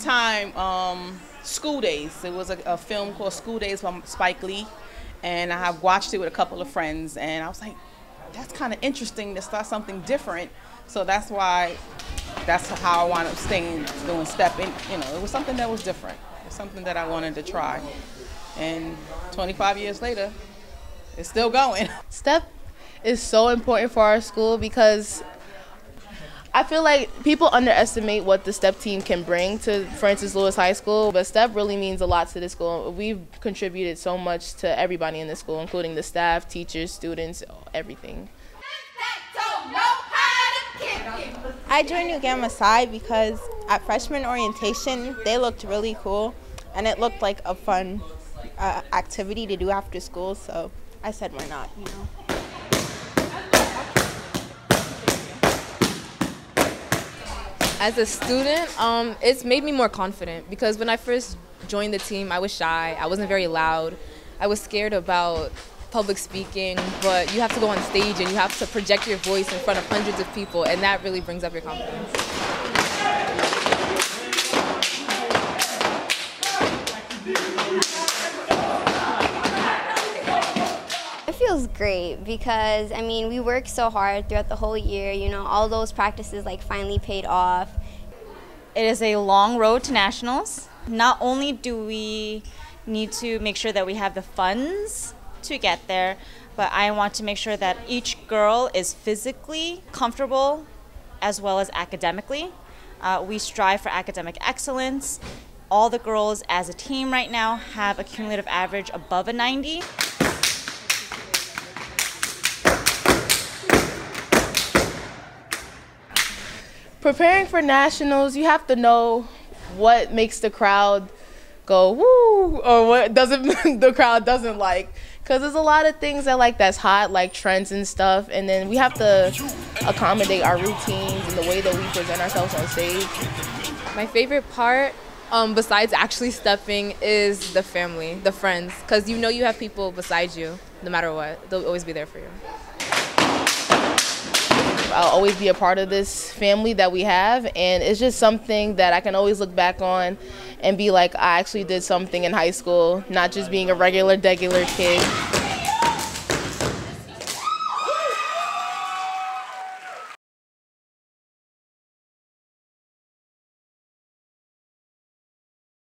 time, School Days. It was a film called School Days from Spike Lee, and I have watched it with a couple of friends, and I was like, that's kind of interesting to start something different. So that's why, that's how I wound up staying, doing step in. You know, it was something that was different. It was something that I wanted to try. And 25 years later, it's still going. STEP is so important for our school because I feel like people underestimate what the STEP team can bring to Francis Lewis High School, but STEP really means a lot to this school. We've contributed so much to everybody in this school, including the staff, teachers, students, everything. I joined Nu Gamma Psi because at freshman orientation, they looked really cool, and it looked like a fun activity to do after school, so I said, why not, you know? As a student, it's made me more confident because when I first joined the team, I was shy, I wasn't very loud, I was scared about public speaking, but you have to go on stage and you have to project your voice in front of hundreds of people, and that really brings up your confidence. It feels great because, I mean, we worked so hard throughout the whole year, you know, all those practices like finally paid off. It is a long road to nationals. Not only do we need to make sure that we have the funds to get there, but I want to make sure that each girl is physically comfortable as well as academically. We strive for academic excellence. All the girls as a team right now have a cumulative average above a 90. Preparing for nationals, you have to know what makes the crowd go woo or what doesn't the crowd doesn't like, because there's a lot of things that that's hot, like trends and stuff, and then we have to accommodate our routines and the way that we present ourselves on stage. My favorite part, besides actually stepping, is the family, the friends, because you know you have people beside you no matter what. They'll always be there for you. I'll always be a part of this family that we have, and it's just something that I can always look back on and be like, I actually did something in high school, not just being a regular kid.